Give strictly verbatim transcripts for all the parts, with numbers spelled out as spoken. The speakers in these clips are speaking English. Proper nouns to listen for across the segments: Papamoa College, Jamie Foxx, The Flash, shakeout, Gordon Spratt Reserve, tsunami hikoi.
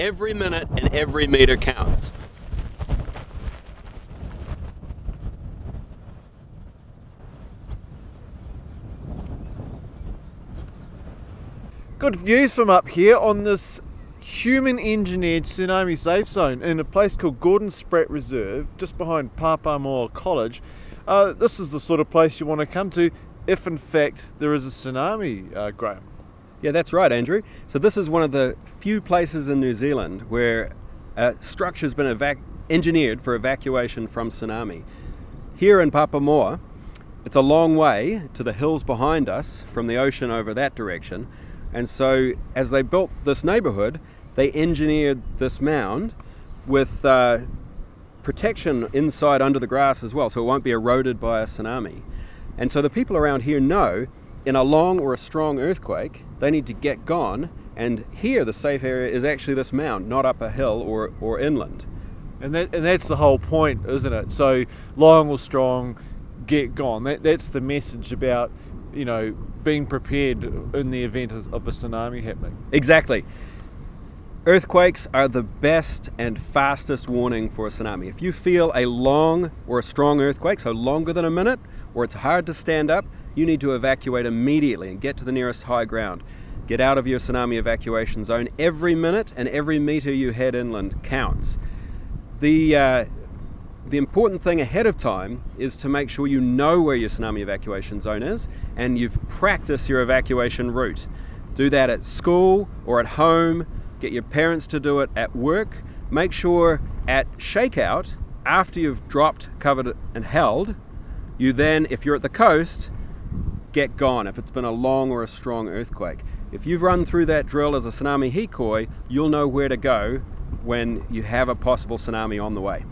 Every minute and every meter counts. Good views from up here on this human-engineered tsunami safe zone in a place called Gordon Spratt Reserve, just behind Papamoa College. Uh, this is the sort of place you want to come to if, in fact, there is a tsunami, uh, Graham. Yeah, that's right, Andrew. So this is one of the few places in New Zealand where a structure's been evac engineered for evacuation from tsunami. Here in Papamoa, it's a long way to the hills behind us from the ocean over that direction. And so as they built this neighborhood, they engineered this mound with uh, protection inside under the grass as well, so it won't be eroded by a tsunami. And so the people around here know in a long or a strong earthquake, they need to get gone. And here the safe area is actually this mound, not up a hill or, or inland. And, that, and that's the whole point, isn't it? So long or strong, get gone. That, that's the message about, you know, being prepared in the event of a tsunami happening. Exactly. Earthquakes are the best and fastest warning for a tsunami. If you feel a long or a strong earthquake, so longer than a minute, or it's hard to stand up, you need to evacuate immediately and get to the nearest high ground. Get out of your tsunami evacuation zone. Every minute and every meter you head inland counts. The uh, The important thing ahead of time is to make sure you know where your tsunami evacuation zone is and you've practiced your evacuation route. Do that at school or at home, get your parents to do it at work. Make sure at shakeout, after you've dropped, covered and held, you then, if you're at the coast, get gone if it's been a long or a strong earthquake. If you've run through that drill as a tsunami hikoi, you'll know where to go when you have a possible tsunami on the way.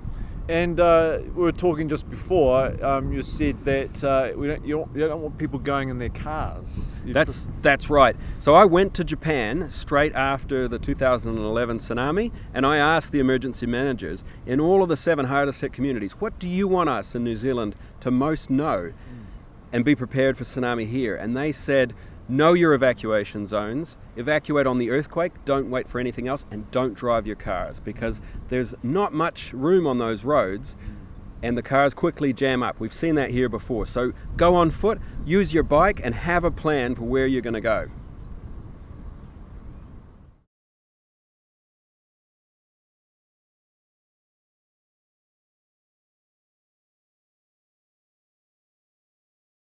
And uh, we were talking just before, um, you said that uh, we don't, you, don't, you don't want people going in their cars. You'd that's that's right. So I went to Japan straight after the two thousand eleven tsunami, and I asked the emergency managers in all of the seven hardest hit communities, what do you want us in New Zealand to most know and be prepared for tsunami here? And they said, know your evacuation zones, evacuate on the earthquake, don't wait for anything else, and don't drive your cars because there's not much room on those roads and the cars quickly jam up. We've seen that here before. So go on foot, use your bike and have a plan for where you're going to go.